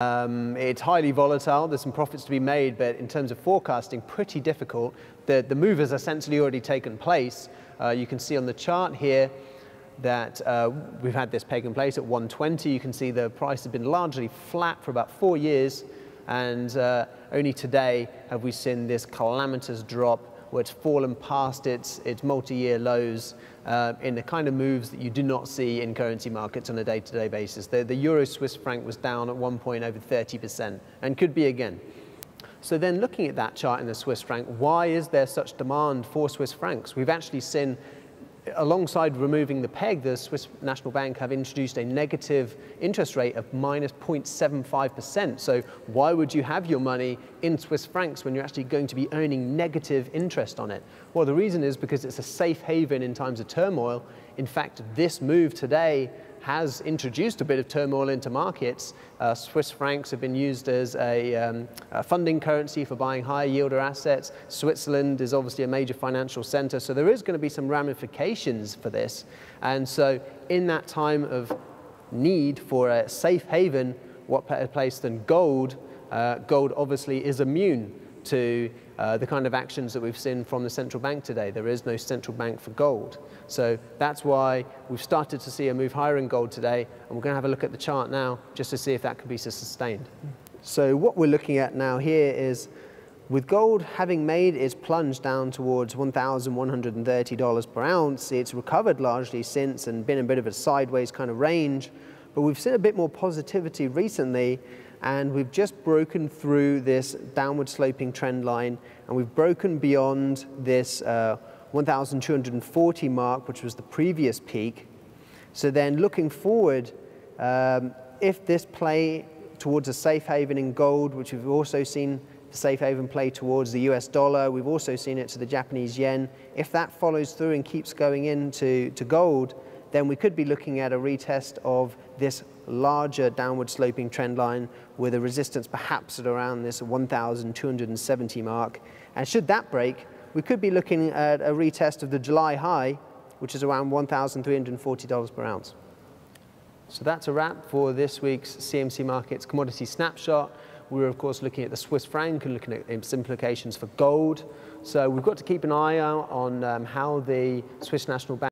It's highly volatile. There's some profits to be made, but in terms of forecasting, pretty difficult. The move has essentially already taken place. You can see on the chart here that we've had this peg in place at 120. You can see the price has been largely flat for about 4 years, and only today have we seen this calamitous drop where it's fallen past its multi-year lows in the kind of moves that you do not see in currency markets on a day-to-day basis. The euro-Swiss franc was down at one point over 30% and could be again. So then looking at that chart in the Swiss franc, why is there such demand for Swiss francs? We've actually seen, alongside removing the peg, the Swiss National Bank have introduced a negative interest rate of minus 0.75%. So why would you have your money in Swiss francs when you're actually going to be earning negative interest on it? Well, the reason is because it's a safe haven in times of turmoil. In fact, this move today has introduced a bit of turmoil into markets. Swiss francs have been used as a funding currency for buying higher yielder assets. Switzerland is obviously a major financial center, so there is going to be some ramifications for this. And so in that time of need for a safe haven, what better place than gold? Gold obviously is immune to the kind of actions that we've seen from the central bank today. There is no central bank for gold. So that's why we've started to see a move higher in gold today, and we're going to have a look at the chart now just to see if that can be sustained. So what we're looking at now here is, with gold having made its plunge down towards $1,130 per ounce, it's recovered largely since and been a bit of a sideways kind of range, but we've seen a bit more positivity recently, and we've just broken through this downward sloping trend line, and we've broken beyond this 1,240 mark, which was the previous peak. So then looking forward, if this play towards a safe haven in gold, which we've also seen the safe haven play towards the US dollar, we've also seen it to the Japanese yen, if that follows through and keeps going into gold, then we could be looking at a retest of this larger downward sloping trend line with a resistance perhaps at around this 1,270 mark. And should that break, we could be looking at a retest of the July high, which is around $1,340 per ounce. So that's a wrap for this week's CMC Markets Commodity Snapshot. We were, of course, looking at the Swiss franc and looking at its implications for gold. So we've got to keep an eye out on how the Swiss National Bank